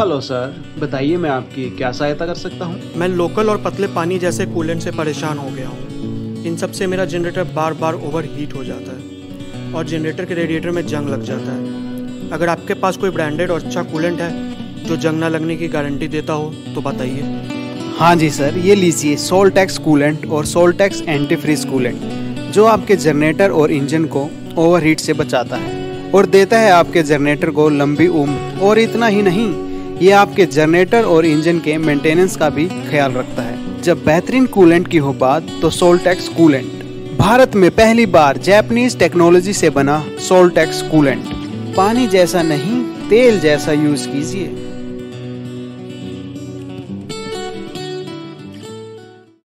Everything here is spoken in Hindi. हेलो सर, बताइए मैं आपकी क्या सहायता कर सकता हूँ। मैं लोकल और पतले पानी जैसे कूलेंट से परेशान हो गया हूँ। इन सब से मेरा जनरेटर बार बार ओवर हीट हो जाता है और जनरेटर के रेडिएटर में जंग लग जाता है। अगर आपके पास कोई ब्रांडेड और अच्छा कूलेंट है जो जंग ना लगने की गारंटी देता हो तो बताइए। हाँ जी सर, ये लीजिए सोल्टेक्स कूलेंट और सोल्टेक्स एंटी फ्रीज कूलेंट, जो आपके जनरेटर और इंजन को ओवरहीट से बचाता है और देता है आपके जनरेटर को लंबी उम्र। और इतना ही नहीं, ये आपके जनरेटर और इंजन के मेंटेनेंस का भी ख्याल रखता है। जब बेहतरीन कूलेंट की हो बात तो सोल्टेक्स कूलेंट, भारत में पहली बार जैपनीज टेक्नोलॉजी से बना सोल्टेक्स कूलेंट। पानी जैसा नहीं, तेल जैसा यूज कीजिए।